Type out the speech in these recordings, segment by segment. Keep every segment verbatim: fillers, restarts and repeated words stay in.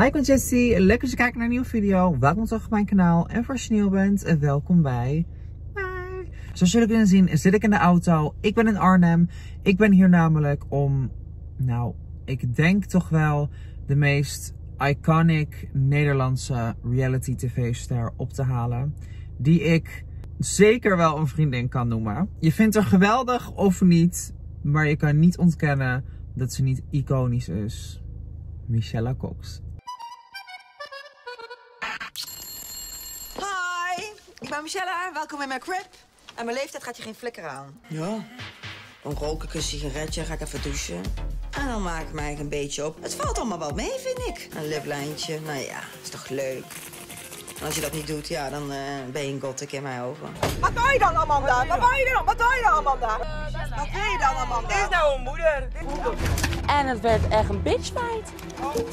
Hi, ik ben Jessie. Leuk dat je kijkt naar een nieuwe video. Welkom terug op mijn kanaal. En voor als je nieuw bent, welkom bij. Bye. Zoals jullie kunnen zien, zit ik in de auto. Ik ben in Arnhem. Ik ben hier namelijk om, nou, ik denk toch wel de meest iconic Nederlandse reality tv-ster op te halen. Die ik zeker wel een vriendin kan noemen. Je vindt haar geweldig of niet, maar je kan niet ontkennen dat ze niet iconisch is. Michella Kox. Hi, ik ben Michella. Welkom in mijn crib. En mijn leeftijd gaat je geen flikker aan. Ja, dan rook ik een sigaretje, ga ik even douchen. En dan maak ik me eigenlijk een beetje op. Het valt allemaal wel mee, vind ik. Een liplijntje, nou ja, is toch leuk. En als je dat niet doet, ja, dan uh, ben je een gothic in mijn ogen. Wat doe je dan, Amanda? Wat doe je dan, Wat doe je dan, Amanda? Wat doe je dan, Amanda? Dit is nou een moeder. En het werd echt een bitchfight. Oh, oh.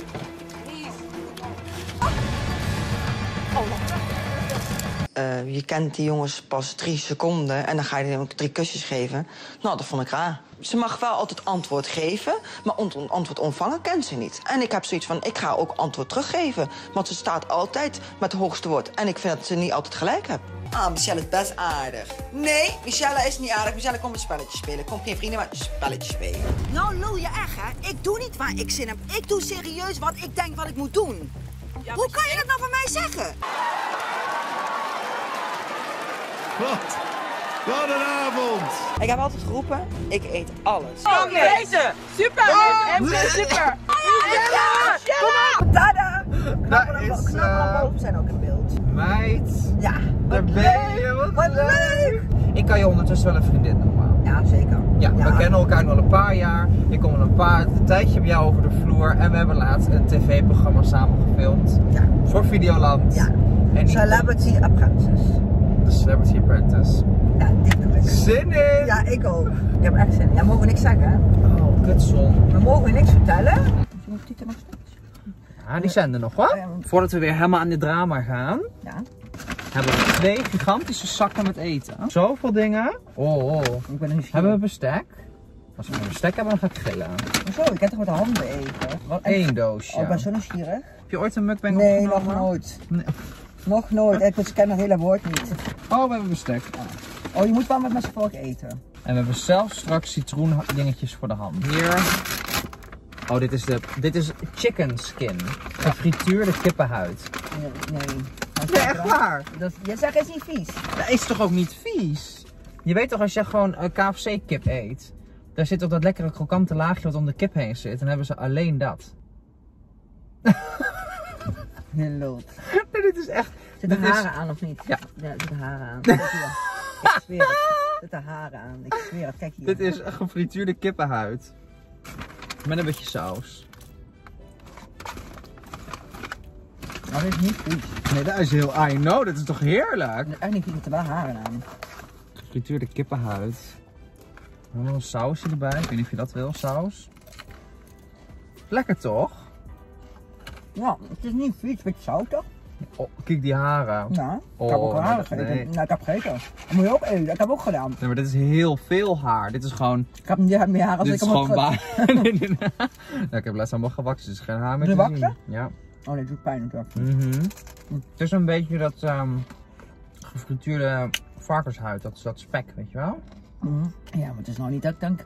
Uh, je kent die jongens pas drie seconden en dan ga je hem drie kusjes geven. Nou, dat vond ik raar. Ze mag wel altijd antwoord geven, maar ont antwoord ontvangen kent ze niet. En ik heb zoiets van, ik ga ook antwoord teruggeven. Want ze staat altijd met het hoogste woord. En ik vind dat ze niet altijd gelijk hebben. Ah, Michelle is best aardig. Nee, Michelle is niet aardig. Michelle, kom een spelletje spelen. Kom geen vrienden, maar een spelletje spelen. Nou lul je echt, hè? Ik doe niet waar ik zin heb. Ik doe serieus wat ik denk wat ik moet doen. Ja, hoe kan je dat nou van mij zeggen? Wat? Wat een avond! Ik heb altijd geroepen, ik eet alles. Oh, deze! Super! Oh, en super! Michelle! Kom op! Tada! Daar is ze! Zijn ook in beeld. Meid! Ja! Daar ben je! Wat, wat leuk! Ik kan je ondertussen wel een vriendin noemen. Ja, zeker. Ja, ja, we kennen elkaar nu al een paar jaar. Ik kom al een paar een tijdje bij jou over de vloer. En we hebben laatst een tv-programma samen gefilmd. Ja. Voor Videoland. Ja. En Celebrity Apprentice. De Celebrity Apprentice. Ja, dit doe ik. Zin in! Ja, ik ook. Ik heb echt zin in. Ja, mogen we niks zeggen? Oh, kutzon. We mogen niks vertellen. Ja, die zijn er nog hoor. Voordat we weer helemaal aan dit drama gaan, ja, hebben we twee gigantische zakken met eten. Zoveel dingen. Oh, oh. Ik ben er niet. Hebben we bestek? Als we een bestek hebben, dan ga ik gillen. Zo, ik heb toch met de handen eten? Wat één doosje. Oh, ik ben zo nieuwsgierig. Heb je ooit een mukbang opgenomen? Nee, nog nooit. Nee. Nog nooit, ik ken het hele woord niet. Oh, we hebben bestek. Ja. Oh, je moet wel met mensen vork eten. En we hebben zelfs straks citroendingetjes voor de hand. Hier. Oh, dit is de, dit is chicken skin. Gefrituurde kippenhuid. Nee, nee. Nee, echt waar? Dat, je zegt, het is niet vies. Dat is toch ook niet vies? Je weet toch als je gewoon uh, K F C kip eet, daar zit toch dat lekkere krokante laagje wat om de kip heen zit. En hebben ze alleen dat. Nee, lult. Nee, dit is echt... Zitten de haren is... aan of niet? Ja. Ja, zit de haren aan. Kijk hier. Ik zweer het. Zit de haren aan. Ik zweer het. Kijk hier. Dit is gefrituurde kippenhuid. Met een beetje saus. Maar dit is niet vies. Nee, dat is heel... I know, dit is toch heerlijk? Dat is echt niet vies, er wel haren aan. Gefrituurde kippenhuid. Helemaal een sausje erbij. Ik weet niet of je dat wil, saus. Lekker toch? Ja, het is niet vies, beetje zoutig. Oh, kijk die haren. Ja, oh, ik heb ook haren gegeten. Nee. Nou, ik heb gegeten. Dat moet je ook eten, dat heb ik ook gedaan. Nee, maar dit is heel veel haar. Dit is gewoon... Ik heb niet meer haar als dit ik hem ook gedaan. Nee, nee, nee. Nou, ik heb laatst allemaal gewaksen, dus geen haar meer te zien. Waksen? Ja. Oh, dit doet pijn natuurlijk. Mm-hmm. Het is een beetje dat um, gefrituurde varkenshuid, dat, dat spek, weet je wel? Mm-hmm. Ja, maar het is nou niet dat ik denk,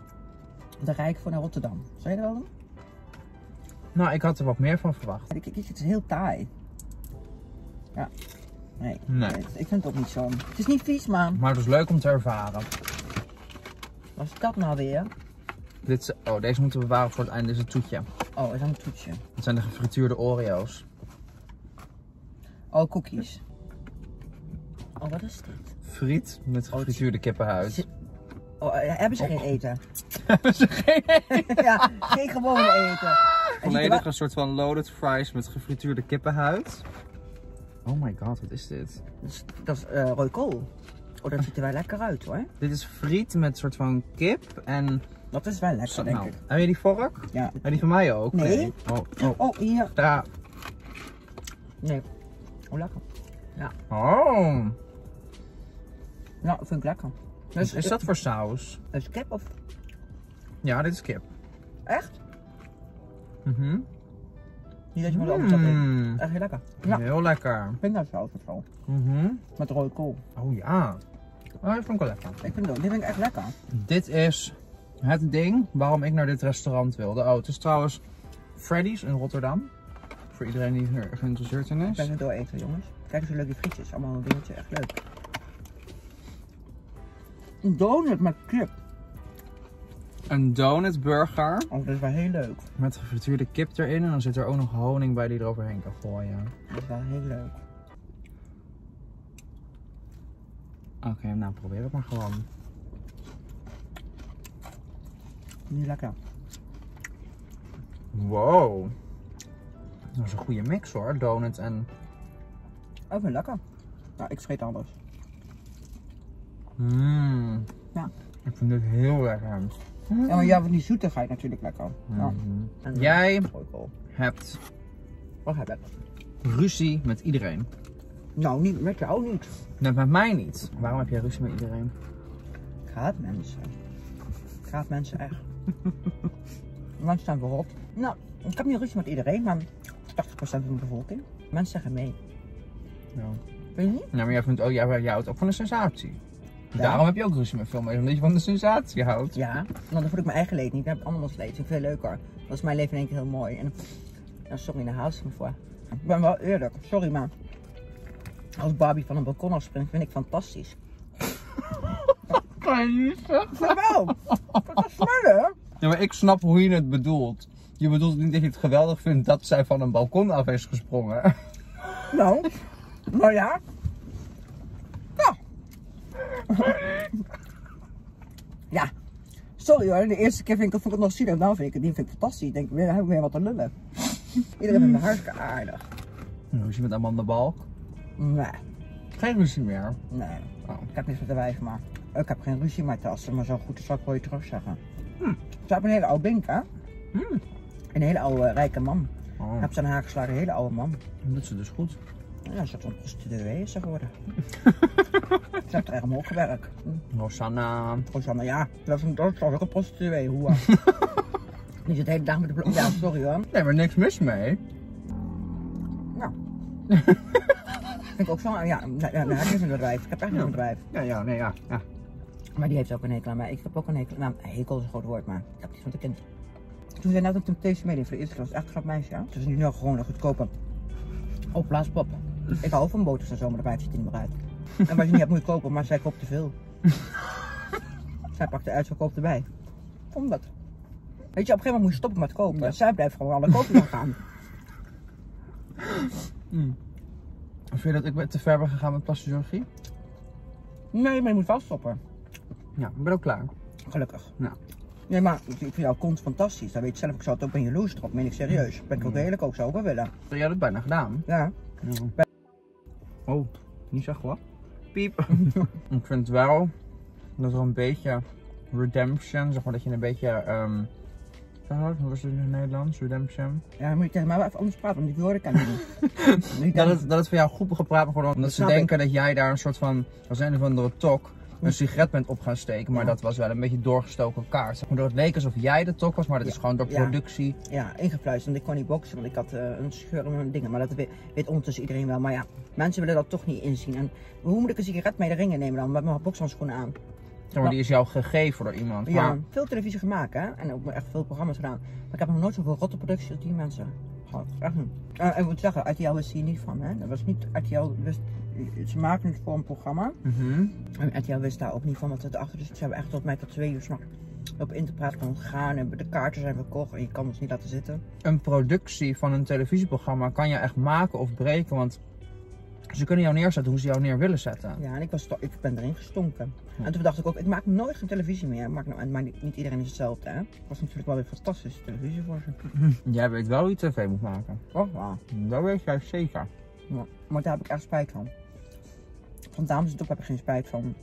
de rijk voor naar Rotterdam. Zou je dat wel doen? Nou, ik had er wat meer van verwacht. Kijk, het is heel taai. Ja. Nee. nee. Ik vind het ook niet zo. Het is niet vies, man. Maar het is leuk om te ervaren. Wat is dat nou weer? Dit, oh, deze moeten we bewaren voor het einde. Dit is een toetje. Oh, is dat een toetje? Dat zijn de gefrituurde Oreo's. Oh, cookies. Oh, wat is dit? Friet met gefrituurde kippenhuid. Oh, hebben ze oh. geen eten? Hebben ze geen eten? Ja, geen gewone eten. Volledig een soort van loaded fries met gefrituurde kippenhuid. Oh my god, wat is dit? Dat is, dat is uh, rooikool. Oh, dat ziet er wel lekker uit hoor. Dit is friet met soort van kip en... Dat is wel lekker, denk nou. ik. Heb je die vork? Ja. En die van mij ook? Nee. nee. Oh, oh. oh, hier. Daar. Nee. Oh, lekker. Ja. Oh. Nou, vind ik lekker. Dus, is dat voor saus? Dat is kip of? Ja, dit is kip. Echt? Mm-hmm. Die dat je met de overstap eet. Echt heel lekker. Ja. Heel lekker. Pindasaus of zo. Mm-hmm. Met rode kool. Oh ja. Oh, dat vond ik wel lekker. Ik vind het, die vind ik echt lekker. Dit is het ding waarom ik naar dit restaurant wilde. Oh, het is trouwens Freddy's in Rotterdam. Voor iedereen die er geïnteresseerd in is. Ik ben het door eten, jongens. Kijk eens hoe leuk die frietjes. Allemaal een dingetje. Echt leuk. Een donut met kip. Een donutburger. Oh, dat is wel heel leuk. Met gefrituurde kip erin en dan zit er ook nog honing bij die je eroverheen kan gooien. Dat is wel heel leuk. Oké, okay, nou probeer het maar gewoon. Niet lekker. Wow. Dat is een goede mix hoor, donut en... Even lekker. Nou, ik vreet alles. Mmm. Ja. Ik vind dit heel lekker. Mm. Ja, maar ja, van die zoetigheid natuurlijk lekker. Ja. Mm-hmm. Jij hebt... Wat heb ik? Ruzie met iedereen. Nou, niet met jou niet. Net met mij niet. Waarom heb jij ruzie met iedereen? Ik haat mensen. Ik haat mensen echt. Mensen staan verrot. Nou, ik heb niet ruzie met iedereen, maar tachtig procent van de bevolking. Mensen zeggen mee. Nou. Weet je niet? Nou, maar jij, vindt ook, jij, jij houdt ook van de sensatie. Ja. Daarom heb je ook ruzie met veel meer, omdat je van de sensatie houdt. Ja, want dan voel ik mijn eigen leed niet, dan heb ik andermans leed. Dat vind ik veel leuker. Dat is mijn leven in één keer heel mooi. En, en sorry, daar haal ik me voor. Ik ben wel eerlijk, sorry, maar als Barbie van een balkon afspringt, vind ik fantastisch. Dat kan je niet zeggen. Jawel, dat is smullen. Ja, maar ik snap hoe je het bedoelt. Je bedoelt niet dat je het geweldig vindt dat zij van een balkon af is gesprongen. Nou, nou ja. Ja, sorry hoor, de eerste keer vind ik, vond ik het nog zielig, nou vind ik het niet, vind ik fantastisch. Ik denk, daar heb ik weer wat te lullen. Iedereen vindt me hartstikke aardig. Ruzie met Amanda Balk? Nee. Geen ruzie meer? Nee, oh. Ik heb niks met de wijf, maar ik heb geen ruzie, maar als ze maar zo goed is, zal ik wel je terugzeggen. Hm. Ze hebben een hele oude bink, hè? Hm. Een hele oude, rijke man. Oh. Ik heb ze aan haar geslagen, een hele oude man. Dat doet ze dus goed. Ja, ze had een prostituee is geworden. Ze heeft er echt omhoog gewerkt. Rosanna. Rosanna, ja. Dat is ook een prostituee, hoera. Die zit de hele dag met de blok. Ja, sorry hoor. Nee, maar niks mis mee. Nou. Vind ik ook zo. Ja, nee, nee, ik heb een bedrijf. Ik heb echt een ja. bedrijf. Ja, ja, nee, ja. ja. Maar die heeft ook een hekel aan mij. Ik heb ook een hekel. Nou, hekel is een groot woord, maar ik heb iets van de kind. Toen zei net op Temptation Media voor de eerste klas. Echt een grap meisje. Het is nu nog gewoon een goedkope. Oh, plaaspop. Ik hou van boters en zo, maar de wijf ziet er niet meer uit. En wat je niet hebt moet je kopen, maar zij koopt te veel. Zij pakt eruit, zij koopt erbij. Vond dat. Weet je, op een gegeven moment moet je stoppen met kopen. Ja. Zij blijft gewoon alle kopen gaan. Mm. Vind je dat ik te ver ben gegaan met plastische chirurgie? Nee, maar je moet wel stoppen. Ja, ik ben ook klaar. Gelukkig. Ja. Nee, maar ik vind jouw kont fantastisch. Dat weet je zelf. Ik zou het ook ben jaloers erop. Meen ik serieus. Ben ik ook redelijk ook zo bij willen. Jij hebt het bijna gedaan. Ja. ja. Oh, niet zeg wat. Piep. Ik vind wel dat er een beetje redemption, zeg maar dat je een beetje... Um, hoe was het in het Nederlands? Redemption? Ja, dan moet je tegen mij wel even anders praten, want die woorden ken ik niet. dat, het, dat het voor jou goed gepraat wordt, omdat dat ze denken ik. dat jij daar een soort van, als een of andere tok, een sigaret bent op gaan steken, maar ja. dat was wel een beetje doorgestoken kaart. Waardoor het leek alsof jij de tok was, maar dat ja. is gewoon door productie. Ja, ja ingefluisterd, want ik kon niet boksen, want ik had uh, een scheur in mijn dingen. Maar dat weet, weet ondertussen iedereen wel. Maar ja, mensen willen dat toch niet inzien. En hoe moet ik een sigaret mee de ringen nemen dan, met mijn bokshandschoenen aan? Ja, maar, maar die is jou gegeven door iemand. Ja, maar... veel televisie gemaakt hè, en ook echt veel programma's gedaan. Maar ik heb nog nooit zoveel rotte producties als die mensen gehad. Echt niet. En ik moet zeggen, R T L wist hier niet van hè. Dat was niet R T L wist... Ze maken het voor een programma. Mm-hmm. En R T L wist daar ook niet van wat het achter is. Dus ze hebben echt tot mij tot twee uur 's nachts op interpraat kon gaan. En de kaarten zijn verkocht en je kan ons niet laten zitten. Een productie van een televisieprogramma kan je echt maken of breken. Want ze kunnen jou neerzetten hoe ze jou neer willen zetten. Ja, en ik, was ik ben erin gestonken. Ja. En toen dacht ik ook, ik maak nooit geen televisie meer. Maak nou, en maar niet iedereen is hetzelfde hè. Het was natuurlijk wel weer fantastische televisie voor ze. Jij weet wel hoe je tv moet maken. Oh, ja. Dat weet jij zeker. Ja. Maar daar heb ik echt spijt van. Van Dames en Dorp heb ik geen spijt van.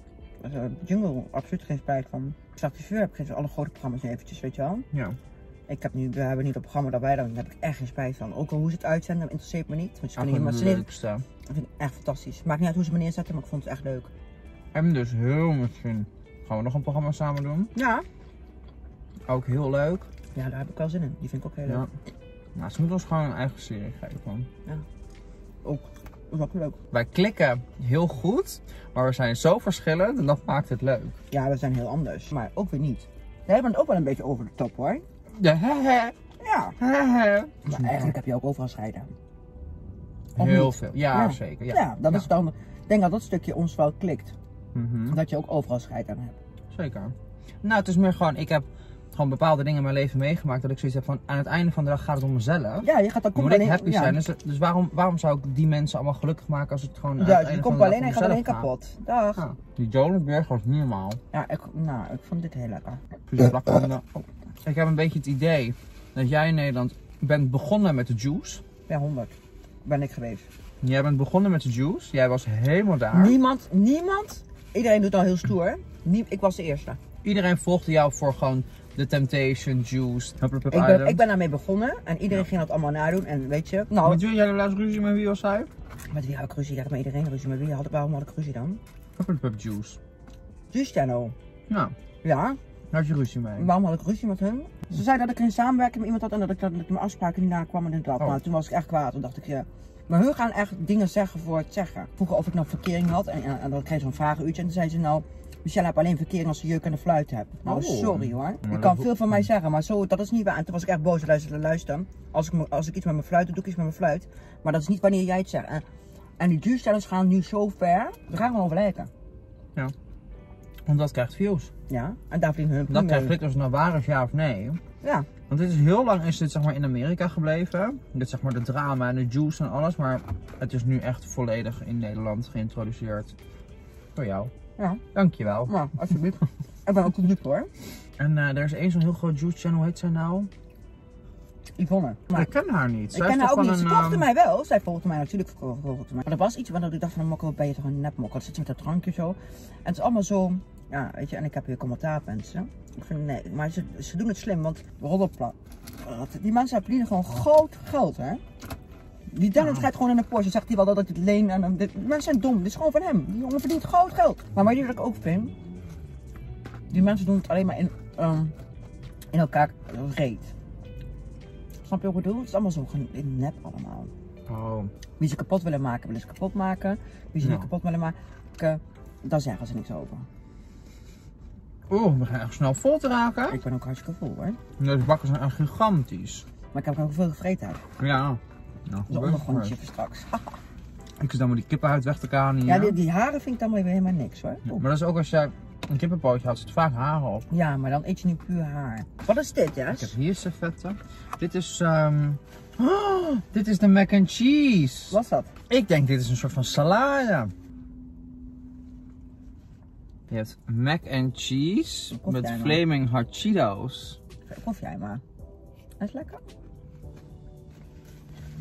De Jungle, absoluut geen spijt van. Ik zag de vuur, heb ik geen alle grote programma's eventjes, weet je wel. Ja. Ik heb nu, we hebben niet op programma dat wij dan, daar heb ik echt geen spijt van. Ook al hoe ze het uitzenden, interesseert me niet. Want ze kunnen helemaal leukste. Dat vind ik echt fantastisch. Maakt niet uit hoe ze me neerzetten, maar ik vond het echt leuk. En dus heel misschien. Gaan we nog een programma samen doen? Ja. Ook heel leuk. Ja, daar heb ik wel zin in. Die vind ik ook heel leuk. Ja. Nou, ze moeten ons gewoon een eigen serie geven, man. Ja. Ook. Dat was ook leuk. Wij klikken heel goed, maar we zijn zo verschillend en dat maakt het leuk. Ja, we zijn heel anders, maar ook weer niet. Jij bent ook wel een beetje over de top, hoor. Ja, hehe. Ja. Hehe. Maar eigenlijk heb je ook overal scheiden. Of heel niet? Veel, ja, ja. Zeker. Ja, ja dat ja. Is dan, ik denk dat dat stukje ons wel klikt. Mm-hmm. Dat je ook overal scheid aan hebt. Zeker. Nou, het is meer gewoon, ik heb gewoon bepaalde dingen in mijn leven meegemaakt dat ik zoiets heb van, aan het einde van de dag gaat het om mezelf. Ja, je gaat dan komt alleen... happy ja. Zijn, dus, dus waarom, waarom zou ik die mensen allemaal gelukkig maken als het gewoon... Ja, je komt alleen en gaat alleen kapot. Dag. Ja, die Jolenburg was niet normaal. Ja, ik, nou, ik vond dit heel lekker. Ik heb een beetje het idee dat jij in Nederland bent begonnen met de juice. Ja, honderd. Ben ik geweest. Jij bent begonnen met de juice. Jij was helemaal daar. Niemand, niemand. Iedereen doet al heel stoer. Nie ik was de eerste. Iedereen volgde jou voor gewoon de Temptation, Juice, hup, hup, hup, ik, ben, ik ben daarmee begonnen en iedereen ja. Ging dat allemaal nadoen en weet je. Nou, met wie jij de laatste ruzie met wie was hij? Met wie had ik ruzie? Ja, ik met iedereen ruzie. Met wie had ik, waarom had ik ruzie dan? Hup, hup, hup, Juice. Juice Channel. Nou. Ja. Daar had je ruzie mee. Waarom had ik ruzie met hem? Ze zei dat ik geen samenwerking met iemand had en dat ik dat met mijn afspraken niet nakwamen en dat. Oh. Maar toen was ik echt kwaad. Toen dacht ik, ja. Maar hun gaan echt dingen zeggen voor het zeggen. Vroeger of ik nou verkering had en, en, en dan kreeg ik zo'n vragenuurtje en toen zei ze nou, Michelle heb alleen verkering als je jeuk en de fluit hebt. Nou, oh. Sorry hoor. Je kan veel van mij zeggen, maar zo, dat is niet waar. En toen was ik echt boos. Luister, luister. Als ik, als ik iets met mijn fluit doe, doe ik iets met mijn fluit. Maar dat is niet wanneer jij het zegt. En, en die duurstellers gaan nu zo ver, we gaan gewoon over lijken. Ja. Want dat krijgt views. Ja, en daar vliegen hun. Dat krijgt klikkers naar waar is ja of nee. Ja. Want dit is heel lang is dit zeg maar in Amerika gebleven. Dit zeg maar de drama en de juice en alles. Maar het is nu echt volledig in Nederland geïntroduceerd. Door jou. Ja. Dankjewel. Ja, alsjeblieft. Ik ben ook een dupe hoor. En uh, er is één zo'n heel groot juice channel, hoe heet zij nou? Yvonne. Maar ik ken haar niet. Zij ik ken haar ook niet. Een, ze volgde mij wel. Zij volgde mij natuurlijk. Volgde mij. Maar er was iets waardoor ik dacht van mokko, ben je toch een nepmokko? Dat zit met dat drankje zo. En het is allemaal zo... Ja, weet je, en ik heb hier commentaar mensen. Ik vind nee, maar ze, ze doen het slim, want roddelplat. Die mensen verdienen gewoon groot geld, hè. Die Dennis gaat gewoon in een Porsche, zegt hij wel dat ik het leen en dit. Mensen zijn dom, dit is gewoon van hem. Die jongen verdient groot geld. Maar weet je wat ik ook vind? Die mensen doen het alleen maar in, um, in elkaar reet. Snap je wat ik bedoel? Het is allemaal zo nep allemaal. Oh. Wie ze kapot willen maken, willen ze kapot maken. Wie ze niet kapot willen maken, daar zeggen ze niks over. Oeh, we gaan echt snel vol te raken. Ik ben ook hartstikke vol hoor. Deze bakken zijn echt gigantisch. Maar ik heb ook veel gevreten uit. Ja. Nou, dat is ondergrondje voor straks. Ik zit dan maar die kippenhuid weg te kanen hier. Ja, die, die haren vind ik dan weer helemaal niks hoor. Ja, maar dat is ook als jij een kippenpootje had, zit vaak haren op. Ja, maar dan eet je niet puur haar. Wat is dit, Jess? Ik heb hier servetten. Dit is... Um... Oh, dit is de mac and cheese. Wat is dat? Ik denk dit is een soort van salade. Je hebt mac and cheese proef met Flaming Hot Cheetos. Proef jij maar. Dat is lekker.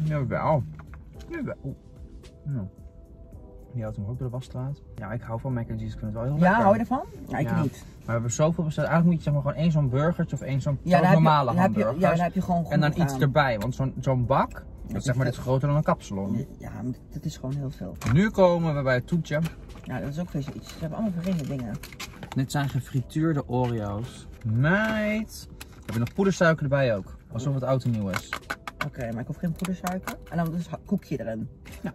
Jawel. Jawel. O, no. Die houdt hem ook door de wasstraat. Ja, ik hou van mac and cheese. Ik vind het wel heel ja, lekker. Ja, hou je ervan? Ja, ik ja. Niet. Maar we hebben zoveel besteld. Eigenlijk moet je zeg maar gewoon één zo'n burgertje of één zo'n ja, normale je, hamburgers. Je, ja, dan heb je gewoon goed en dan gedaan. Iets erbij, want zo'n zo'n bak, dat is zeg maar dit is groter dan een kapsalon. Ja, maar dat is gewoon heel veel. Nu komen we bij het toetje. Ja, dat is ook weer zoiets. Ze hebben allemaal verschillende dingen. Dit zijn gefrituurde Oreo's. Meid! Heb je nog poedersuiker erbij ook? Alsof het oud en nieuw is. Oké, okay, maar ik hoef geen poedersuiker. En dan is een koekje erin. Ja.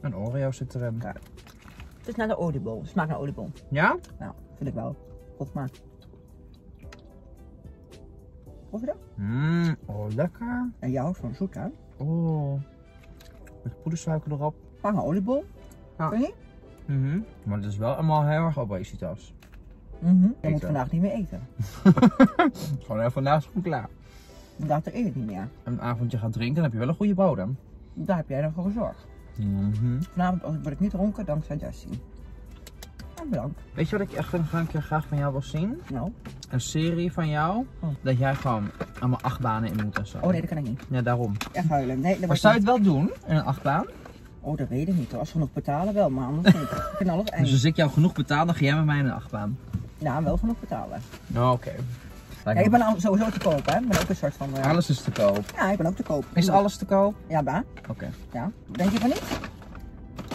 Een Oreo zit erin. Ja. Het is naar de oliebol. Het smaakt naar oliebol. Ja? Nou, vind ik wel. Proef maar. Proef je dat? Mmm, oh lekker. En jij houdt van zoet, hè? Oh. Met poedersuiker erop. Smaakt naar oliebol. Ja. Vind je? Mhm. Maar het is wel allemaal heel erg obesitas. Mhm. Je moet vandaag niet meer eten. Gewoon heel vandaag is goed klaar. Vandaag eet ik niet meer. Een avondje gaat drinken, dan heb je wel een goede bodem. Daar heb jij dan voor gezorgd. Mhm. Vanavond word ik niet dronken, dankzij Jessie. En bedankt. Weet je wat ik echt een keer graag van jou wil zien? Nou? Een serie van jou, oh. Dat jij gewoon allemaal achtbanen in moet en zo. Oh nee, dat kan ik niet. Ja, daarom. Echt huilen. Nee, dat maar zou je het wel doen, in een achtbaan? Oh, dat weet ik niet hoor. Als we genoeg betalen wel, maar anders niet. Ik kan alles eind. Dus als ik jou genoeg betaal, dan ga jij met mij in de achtbaan? Ja, wel genoeg betalen. Oh, oké. Okay. Ja, ik ben sowieso te koop, hè. Ik ben ook een soort van... Uh... Alles is te koop. Ja, ik ben ook te koop. Is alles te koop? Ja, ba. Oké. Okay. Ja. Denk je van niet?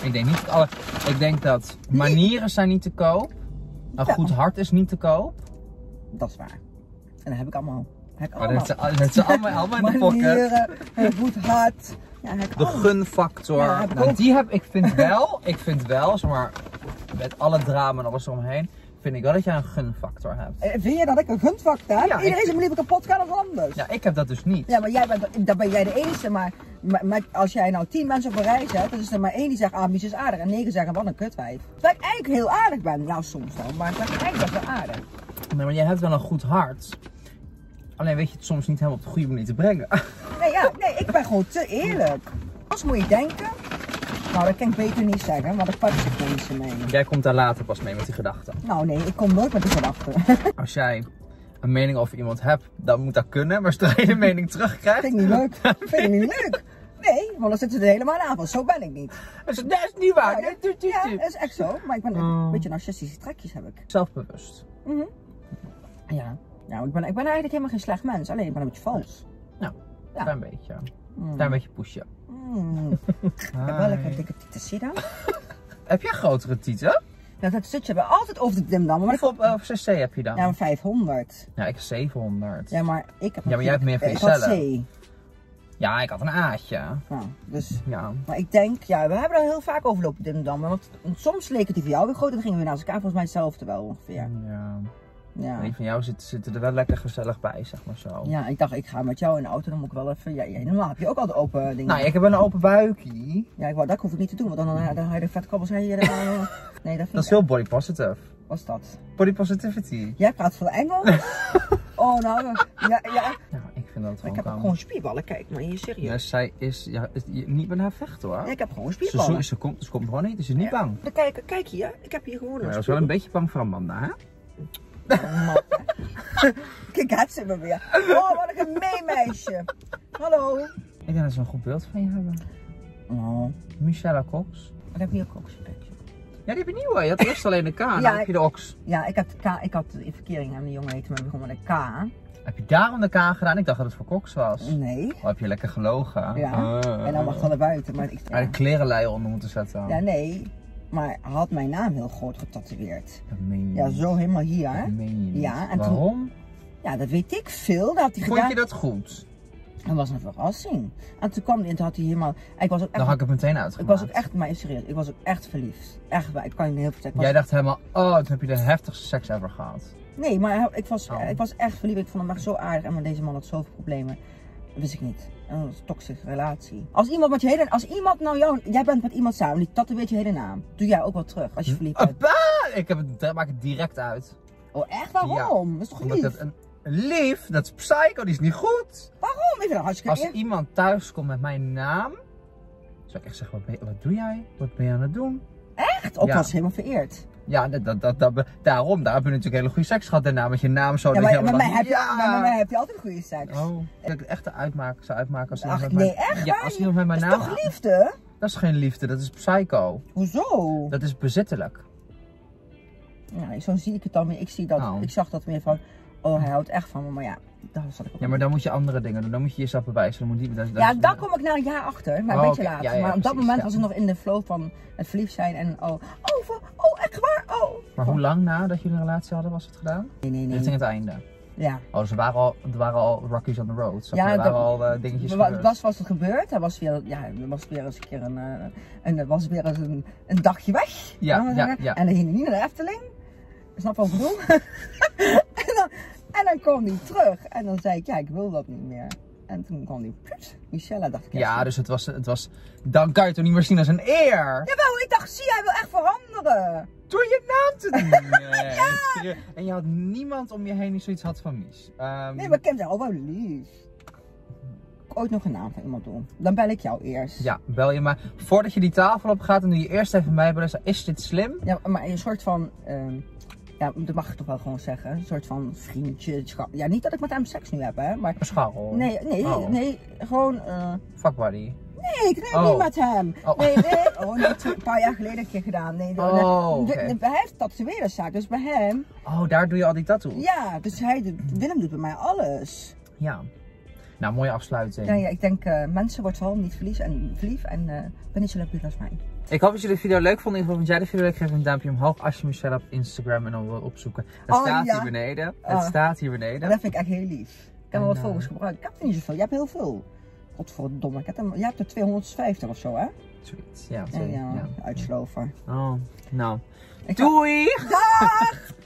Ik denk niet dat alle... Ik denk dat manieren zijn niet te koop. Een ja. Goed hart is niet te koop. Dat is waar. En dat heb ik allemaal. Heb oh, allemaal. Dat heeft ze allemaal, allemaal in de manieren, pocket. Hij goed hart. Ja, de allemaal. Gunfactor. Ja, heb nou, die heb ik vind wel, ik vind wel, zeg maar, met alle drama en alles eromheen, vind ik wel dat jij een gunfactor hebt. Eh, vind je dat ik een gunfactor heb? Ja, iedereen is liever kapot gaan of anders. Ja, ik heb dat dus niet. Ja, maar jij bent, dan ben jij de eerste, maar met, met, als jij nou tien mensen op een rij zet, dan is er maar één die zegt, ah, Mies is aardig, en negen zeggen, wat een kutwijf. Dat ik eigenlijk heel aardig ben, nou soms dan, maar dat ik eigenlijk wel aardig. Nee, maar jij hebt wel een goed hart. Alleen weet je het soms niet helemaal op de goede manier te brengen. Nee, ja, nee, ik ben gewoon te eerlijk. Als moet je denken, nou dat kan ik beter niet zeggen, want ik pak ze mensen mee. Jij komt daar later pas mee met die gedachten. Nou nee, ik kom nooit met die gedachten. Als jij een mening over iemand hebt, dan moet dat kunnen, maar zodra je de mening terugkrijgt... Vind ik niet leuk. Vind ik niet leuk. Nee, want dan zitten ze de hele avond. Zo ben ik niet. Dat is, dat is niet waar. Ja, dat, ja, dat is echt zo, maar ik ben oh. een beetje narcistische trekjes heb ik. Zelfbewust. Mm-hmm. Ja. Nou, ik ben, ik ben eigenlijk helemaal geen slecht mens, alleen ik ben een beetje vals. Nou, ja. Daar een beetje. Mm. Daar een beetje pushen. Mm. Heb wel lekker dikke tieten, zie je dan? Heb jij grotere tieten? Nou, dat stukje hebben we altijd over de dimdam. Hoeveel ik... op C C heb je dan? Ja, vijfhonderd. Ja, ik heb zevenhonderd. Ja, maar ik heb een ja, maar jij hebt meer van jezelf. Ja, ik had een A'tje. Nou, dus, ja. Maar ik denk, ja, we hebben daar heel vaak over lopen dimdam. Want soms leek het die voor jou weer groot en dan gingen we naast elkaar. Volgens mij hetzelfde wel ongeveer. Ja. Ja. Die van jou zitten, zitten er wel lekker gezellig bij, zeg maar zo. Ja, ik dacht, ik ga met jou in de auto, dan moet ik wel even... Ja, ja, normaal heb je ook al de open dingen. Nou, ik heb een open buikie. Ja, ik wou, dat hoef ik niet te doen, want dan, dan, dan had je de vetkabbels hier... Dan, nee, dat vind dat is heel body positive. Wat is dat? Body positivity. Jij praat veel Engels? Oh, nou... Ja, ja. Nou, ik vind dat gewoon... Ik heb ook gewoon spierballen, kijk maar, hier serieus. Ja, zij is... Ja, is niet met haar vechten, hoor. Ja, ik heb gewoon spierballen. Ze, ze, ze, komt, ze komt gewoon niet, dus ze is niet ja. bang. Dan kijk, kijk hier, ik heb hier gewoon een ja, was wel een beetje bang voor Amanda, hè? Mat, kijk, gaat ze maar weer. Oh, wat een gemeen meisje. Hallo. Ik denk dat ze een goed beeld van je hebben. Oh. Michella Kox. Ik heb hier een Kox. Ja, die heb je nieuw. Je had eerst alleen de K, ja, dan heb je de Ox. Ja, ik had de K. Ik had in verkering aan de jongen heette, maar begon met een K. Heb je daarom de K gedaan? Ik dacht dat het voor Koks was. Nee. Oh, heb je lekker gelogen. Ja. Uh. En dan mag het naar buiten. Maar ik, ja. de klerenlijn onder moeten zetten. Ja, nee. Maar hij had mijn naam heel groot getatoeëerd. Dat meen je. Ja, zo helemaal hier. Dat meen je niet. Ja, en waarom? Toen, ja, dat weet ik veel. Dat had hij vond gedaan. Je dat goed? Dat was een verrassing. En toen kwam hij en toen had hij helemaal... Ik was ook echt, dan had ik het meteen uitgemaakt. Ik was ook echt, maar serieus, ik was ook echt verliefd. Echt waar, ik kan je niet heel veel zeggen. Jij dacht helemaal, oh, toen heb je de heftigste seks ever gehad. Nee, maar ik was, oh. ik was echt verliefd. Ik vond hem echt zo aardig. En maar deze man had zoveel problemen. Dat wist ik niet. Een toxische relatie. Als iemand met je hele, als iemand nou jou, jij bent met iemand samen, die tatoeëert je hele naam. Doe jij ook wel terug als je verliefd bent. Ik heb het, maak het direct uit. Oh echt? Waarom? Ja, dat is toch lief? Dat een, lief? Dat is psycho, die is niet goed. Waarom? Even hartstikke als iemand thuis komt met mijn naam, zou ik echt zeggen, wat, ben je, wat doe jij? Wat ben je aan het doen? Echt? Ook ja. was helemaal vereerd. Ja, dat, dat, dat, dat, daarom, daar heb je natuurlijk hele goede seks gehad daarna met je naam zo. Ja, maar met mij heb, ja. heb je altijd goede seks. Oh, dat ik het echt uitmaken, zou uitmaken als iemand met mijn naam... Nee, echt? Ja, als iemand met mijn naam... Dat is toch liefde? Dat is geen liefde, dat is psycho. Hoezo? Dat is bezittelijk. Ja, zo zie ik het dan weer. Ik, zie dat, oh. ik zag dat meer van, oh hij houdt echt van me, maar ja... Dat was dat ik ja, maar dan moet je andere dingen doen, dan moet je jezelf bewijzen. Dan moet die, dat, dat ja, daar kom ik na een jaar achter, maar een oh, beetje okay. later. Ja, ja, maar op dat precies, moment ja. was ik nog in de flow van het verliefd zijn en oh, oh, oh echt waar, oh. Maar hoe lang na dat jullie een relatie hadden was het gedaan? Nee, nee, nee. Richting het einde? Ja. Oh, dus er waren al, er waren al Rockies on the road, ja, er waren dat, al uh, dingetjes gebeurd. Was, was het gebeurd, er was weer, ja, er was weer eens een keer een, een, was weer eens een, een dagje weg. Ja, ja, ja. En dan ging hij niet naar de Efteling, snap wat ik bedoel? En dan, En dan kwam hij terug en dan zei ik, ja, ik wil dat niet meer. En toen kwam die pluts, Michella dacht ik. Ja, even. Dus het was, het was, dan kan je het toch niet meer zien als een eer. Jawel, ik dacht, zie, hij wil echt veranderen. Door je naam te doen. Ja. En je had niemand om je heen die zoiets had van Mies. Um... Nee, maar ik ken daar ook wel lief. Ik ooit nog een naam van iemand doen. Dan bel ik jou eerst. Ja, bel je maar. Voordat je die tafel op gaat, dan doe je eerst even mij bellen. Is dit slim? Ja, maar een soort van... Um... Ja, dat mag ik toch wel gewoon zeggen. Een soort van vriendje, scharrel. Ja, niet dat ik met hem seks nu heb, hè. Maar... Scharrel? Nee, nee, oh. nee. Gewoon... Uh... Fuckbuddy? Nee, ik neem oh. niet met hem. Oh. Nee, nee. Oh, net een paar jaar geleden een keer gedaan. Nee, oh, nee. Okay. De, de, hij heeft tatoeëerderszaak, dus bij hem... Oh, daar doe je al die tattoo? Ja, dus hij doet, Willem doet bij mij alles. Ja. Nou, mooie afsluiting. Ja, ja ik denk, uh, mensen worden vooral niet verliefd en, verliefd en uh, ben niet zo leuk als mij. Ik hoop dat jullie de video leuk vonden. Vond jij de video leuk? Geef een duimpje omhoog als je Michelle op Instagram en dan wil opzoeken. Het oh, staat ja. hier beneden. Het oh. staat hier beneden. Dat vind ik echt heel lief. kan wel wat vogels gebruiken. Ik heb er niet zoveel, jij hebt heel veel. Godverdomme, jij hebt er tweehonderdvijftig of zo, hè? Zoiets, ja. Sorry. Ja, ja, ja. Uitsloven. Oh, nou. Ik doei! Dag!